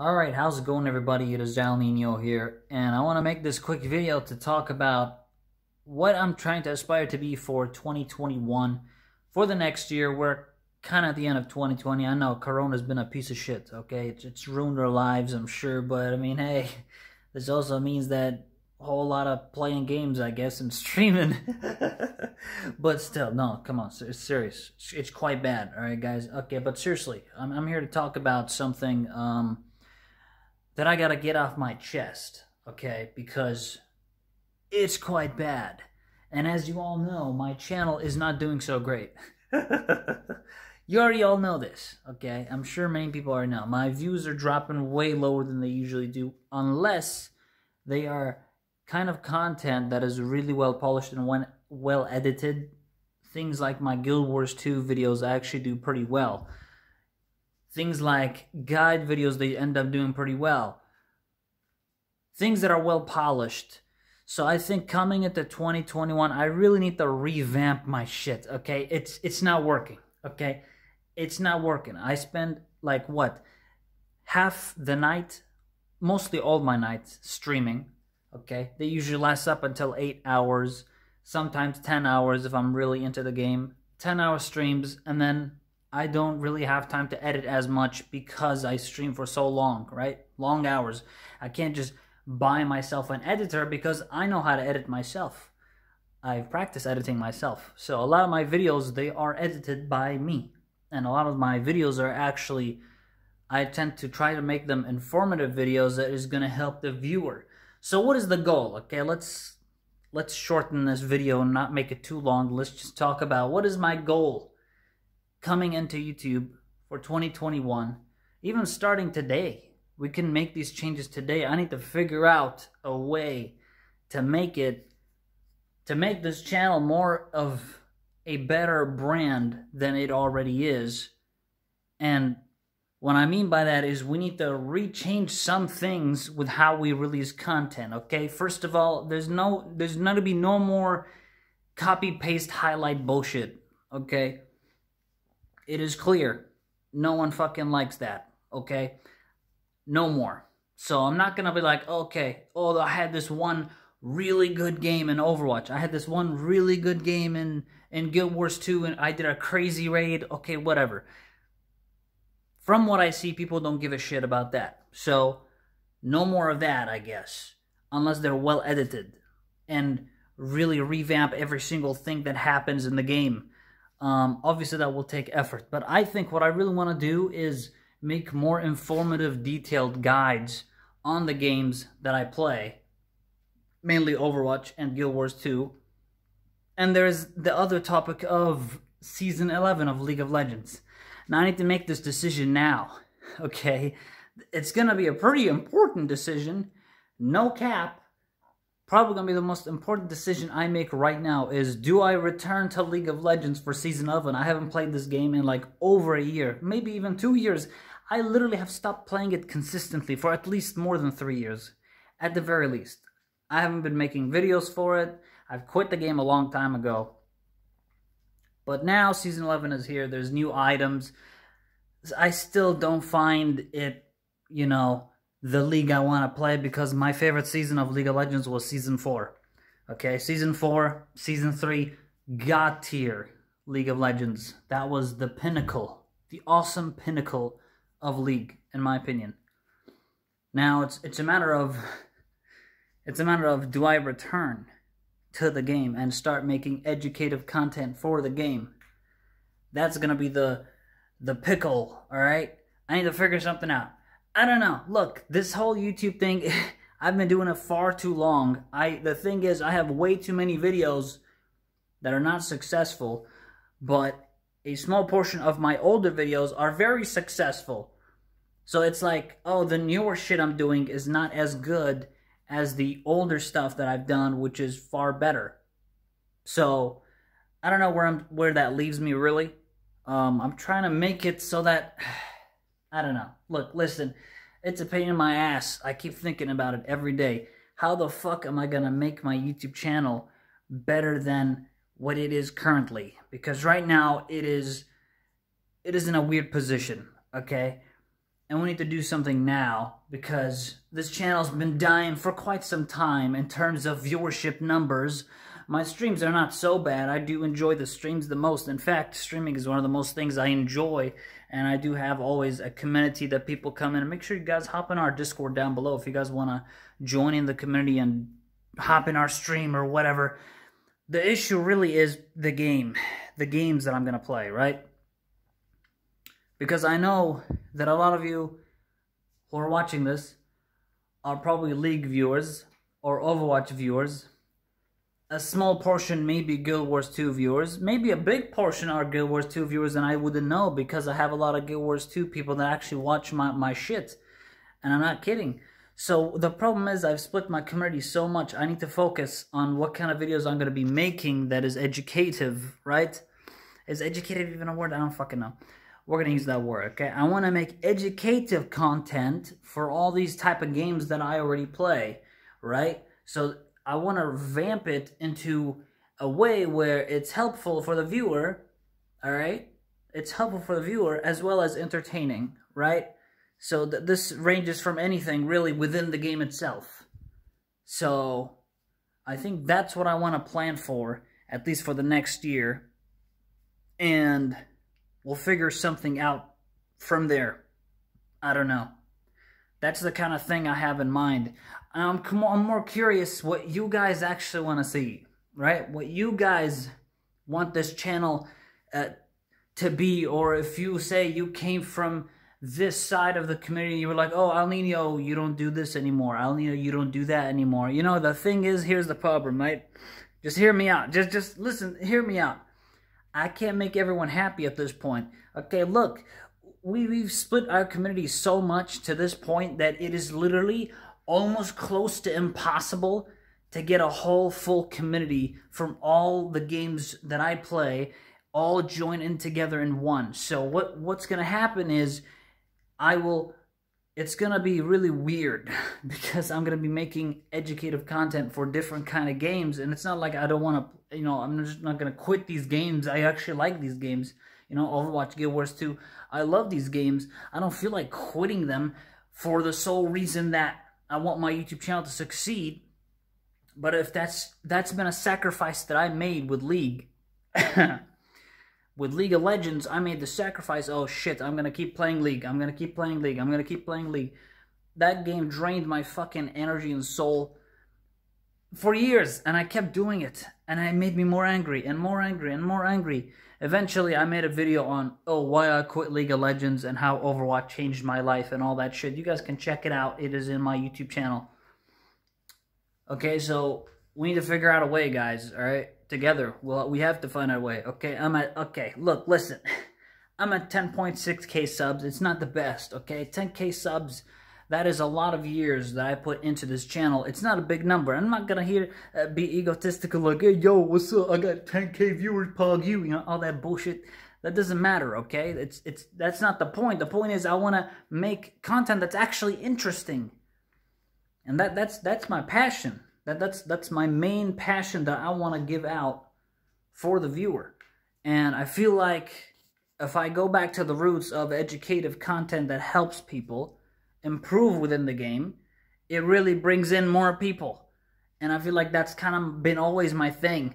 Alright, how's it going everybody? It is Al Nino here, and I want to make this quick video to talk about what I'm trying to aspire to be for 2021, for the next year. We're kind of at the end of 2020. I know Corona's been a piece of shit, okay? It's ruined our lives, I'm sure, but I mean, hey, this also means that a whole lot of playing games, I guess, and streaming. But still, no, come on, it's serious. It's quite bad, alright guys? Okay, but seriously, I'm here to talk about something, that I gotta get off my chest, okay, because it's quite bad. And as you all know, my channel is not doing so great. You already all know this, okay? I'm sure many people already know. My views are dropping way lower than they usually do, unless they are kind of content that is really well polished and well edited. Things like my Guild Wars 2 videos, I actually do pretty well. Things like guide videos, they end up doing pretty well. Things that are well polished. So I think coming into 2021, I really need to revamp my shit, okay? It's not working, okay? It's not working. I spend, like, what? Half the night, mostly all my nights, streaming, okay? They usually last up until 8 hours, sometimes 10 hours if I'm really into the game. 10-hour streams, and then I don't really have time to edit as much because I stream for so long, right? Long hours. I can't just buy myself an editor because I know how to edit myself. I've practiced editing myself. So a lot of my videos, they are edited by me. And a lot of my videos are actually, I tend to try to make them informative videos that is going to help the viewer. So what is the goal? Okay, let's shorten this video and not make it too long. Let's just talk about what is my goal coming into YouTube for 2021, even starting today. We can make these changes today. I need to figure out a way to make this channel more of a better brand than it already is. And what I mean by that is we need to rechange some things with how we release content, okay? First of all, there's not to be no more copy-paste highlight bullshit, okay? It is clear. No one fucking likes that, okay? No more. So I'm not going to be like, okay, oh, I had this one really good game in Overwatch. I had this one really good game in Guild Wars 2, and I did a crazy raid. Okay, whatever. From what I see, people don't give a shit about that. So no more of that, I guess. Unless they're well edited. And really revamp every single thing that happens in the game. Obviously that will take effort, but I think what I really want to do is make more informative, detailed guides on the games that I play, mainly Overwatch and Guild Wars 2. And there's the other topic of Season 11 of League of Legends. Now I need to make this decision now, okay? It's going to be a pretty important decision, no cap. Probably going to be the most important decision I make right now is, do I return to League of Legends for Season 11? I haven't played this game in like over a year, maybe even 2 years. I literally have stopped playing it consistently for at least more than 3 years, at the very least. I haven't been making videos for it. I've quit the game a long time ago. But now Season 11 is here, there's new items. I still don't find it, you know, the league I want to play, because my favorite season of League of Legends was Season 4. Okay, Season 4, Season 3, God tier League of Legends. That was the pinnacle, the awesome pinnacle of League, in my opinion. Now, it's a matter of do I return to the game and start making educative content for the game? That's going to be the pickle, alright? I need to figure something out. I don't know. Look, this whole YouTube thing, I've been doing it far too long. The thing is, I have way too many videos that are not successful, but a small portion of my older videos are very successful. So it's like, oh, the newer shit I'm doing is not as good as the older stuff that I've done, which is far better. So I don't know where that leaves me, really. I'm trying to make it so that, I don't know. Look, listen, it's a pain in my ass. I keep thinking about it every day. How the fuck am I going to make my YouTube channel better than what it is currently? Because right now, it is in a weird position, okay? and we need to do something now because this channel's been dying for quite some time in terms of viewership numbers. My streams are not so bad. I do enjoy the streams the most. In fact, streaming is one of the most things I enjoy, and I do have always a community that people come in. And make sure you guys hop in our Discord down below if you guys want to join in the community and hop in our stream or whatever. The issue really is the game, the games that I'm going to play, right? Because I know that a lot of you who are watching this are probably League viewers or Overwatch viewers. A small portion may be Guild Wars 2 viewers. Maybe a big portion are Guild Wars 2 viewers, and I wouldn't know because I have a lot of Guild Wars 2 people that actually watch my shit. And I'm not kidding. So the problem is I've split my community so much. I need to focus on what kind of videos I'm going to be making that is educative, right? Is educative even a word? I don't fucking know. We're going to use that word, okay? I want to make educative content for all these type of games that I already play, right? So I want to vamp it into a way where it's helpful for the viewer, all right? It's helpful for the viewer as well as entertaining, right? So this ranges from anything really within the game itself. So I think that's what I want to plan for, at least for the next year. And we'll figure something out from there. I don't know. That's the kind of thing I have in mind. I'm more curious what you guys actually want to see, right? What you guys want this channel to be, or if you say you came from this side of the community, you were like, oh, El Nino, you don't do this anymore. El Nino, you don't do that anymore. You know, the thing is, here's the problem, right? Just hear me out. Just listen, hear me out. I can't make everyone happy at this point. Okay, look, we've split our community so much to this point that it is literally almost close to impossible to get a whole full community from all the games that I play all join in together in one. So what's going to happen is it's going to be really weird because I'm going to be making educative content for different kind of games, and it's not like I don't want to, you know, I'm just not going to quit these games. I actually like these games. You know, Overwatch, Guild Wars 2. I love these games. I don't feel like quitting them for the sole reason that I want my YouTube channel to succeed. But if that's been a sacrifice that I made with League. With League of Legends, I made the sacrifice. Oh shit, I'm going to keep playing League. I'm going to keep playing League. I'm going to keep playing League. That game drained my fucking energy and soul for years, and I kept doing it, and it made me more angry and more angry and more angry. Eventually, I made a video on, oh, why I quit League of Legends and how Overwatch changed my life and all that shit. You guys can check it out. It is in my YouTube channel. Okay, so we need to figure out a way, guys, all right? Together. Well, we have to find our way, okay? Okay, look, listen. I'm at 10.6K subs. It's not the best, okay? 10K subs, that is a lot of years that I put into this channel. It's not a big number. I'm not gonna be egotistical like, hey, yo, what's up? I got 10K viewers, pog you, know, all that bullshit. That doesn't matter, okay? That's not the point. The point is I wanna make content that's actually interesting. And that's my passion. That's my main passion that I wanna give out for the viewer. And I feel like if I go back to the roots of educative content that helps people improve within the game, it really brings in more people. And I feel like that's kind of been always my thing,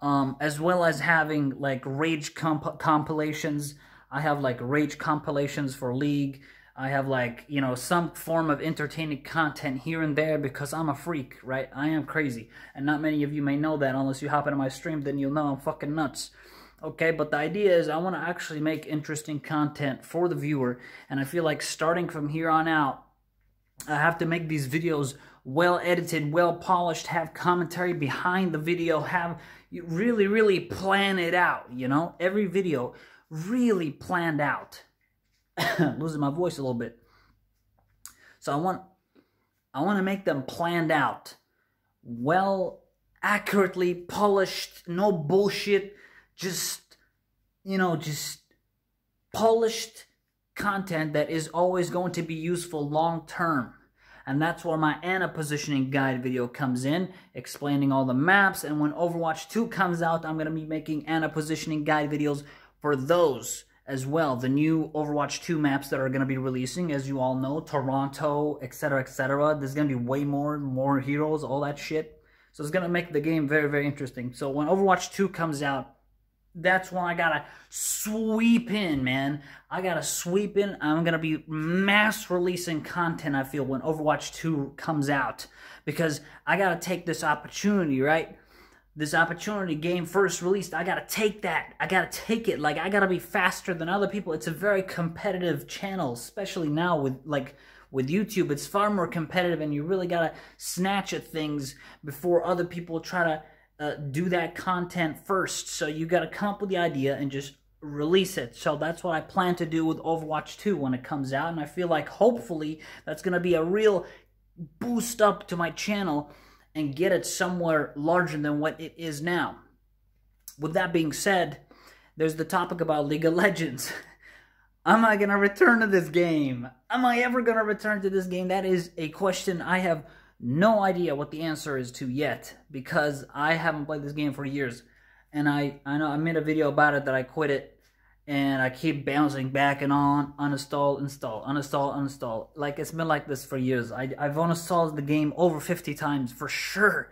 as well as having like rage compilations. I have like rage compilations for League. I have like, you know, some form of entertaining content here and there because I'm a freak, right? I am crazy, and not many of you may know that. Unless you hop into my stream, then you'll know I'm fucking nuts. Okay, but the idea is I want to actually make interesting content for the viewer, and I feel like starting from here on out, I have to make these videos well edited, well polished, have commentary behind the video, really plan it out, you know? Every video really planned out. Losing my voice a little bit. So I want to make them planned out, well, accurately polished, no bullshit. Just, you know, just polished content that is always going to be useful long term. And that's where my Ana Positioning Guide video comes in, explaining all the maps. And when Overwatch 2 comes out, I'm going to be making Ana Positioning Guide videos for those, as well. The new Overwatch 2 maps that are going to be releasing, as you all know, Toronto, etc., etc. There's going to be way more heroes, all that shit. So it's going to make the game very, very interesting. So when Overwatch 2 comes out, that's when I gotta sweep in, man. I gotta sweep in. I'm gonna be mass releasing content, I feel, when Overwatch 2 comes out. Because I gotta take this opportunity, right? This opportunity, game first released, I gotta take that. I gotta take it. Like, I gotta be faster than other people. It's a very competitive channel, especially now with, like, with YouTube. It's far more competitive, and you really gotta snatch at things before other people try to do that content first. So you gotta come up with the idea and just release it. So that's what I plan to do with Overwatch 2 when it comes out, and I feel like hopefully that's gonna be a real boost up to my channel and get it somewhere larger than what it is now. With that being said, there's the topic about League of Legends. Am I gonna return to this game? Am I ever gonna return to this game? That is a question I have no idea what the answer is to yet, because I haven't played this game for years, and I know I made a video about it that I quit it, and I keep bouncing back and on, uninstall, install. Like, it's been like this for years. I've uninstalled the game over 50 times for sure.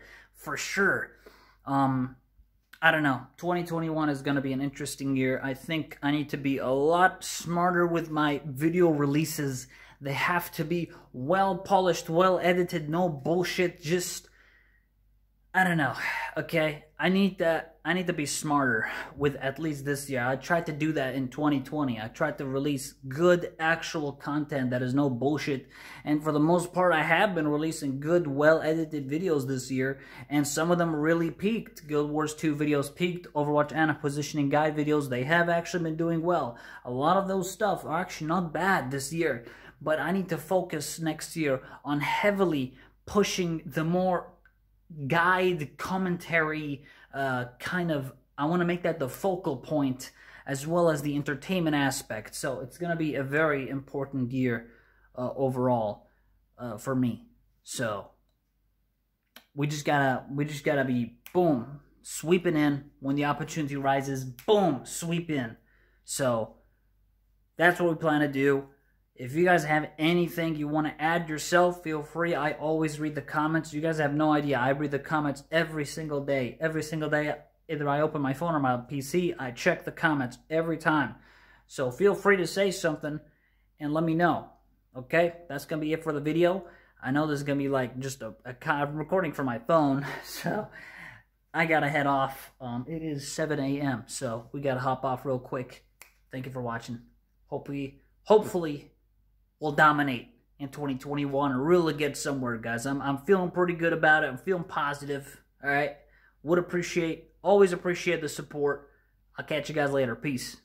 I don't know. 2021 is going to be an interesting year. I think I need to be a lot smarter with my video releases. They have to be well-polished, well-edited, no bullshit, just, I don't know, okay? I need to be smarter with at least this year. I tried to do that in 2020. I tried to release good, actual content that is no bullshit. And for the most part, I have been releasing good, well-edited videos this year. And some of them really peaked. Guild Wars 2 videos peaked. Overwatch Ana Positioning Guide videos, they have actually been doing well. A lot of those stuff are actually not bad this year. But I need to focus next year on heavily pushing the more guide commentary kind of, I want to make that the focal point, as well as the entertainment aspect. So it's going to be a very important year overall for me. So we just gotta be, boom, sweeping in when the opportunity rises, boom, sweep in. So that's what we plan to do. If you guys have anything you want to add yourself, feel free. I always read the comments. You guys have no idea. I read the comments every single day. Every single day, either I open my phone or my PC, I check the comments every time. So feel free to say something and let me know. Okay? That's going to be it for the video. I know this is going to be like just a recording for my phone. So I got to head off. It is 7 a.m. So we got to hop off real quick. Thank you for watching. Hopefully... we'll dominate in 2021 and really get somewhere, guys. I'm feeling pretty good about it. I'm feeling positive. All right. Always appreciate the support. I'll catch you guys later. Peace.